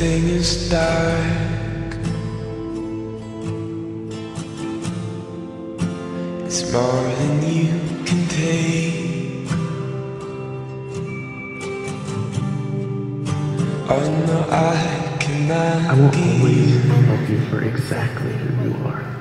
everything is dark. It's more than you can take. Oh no, I cannot. I won't always love you for exactly who you are.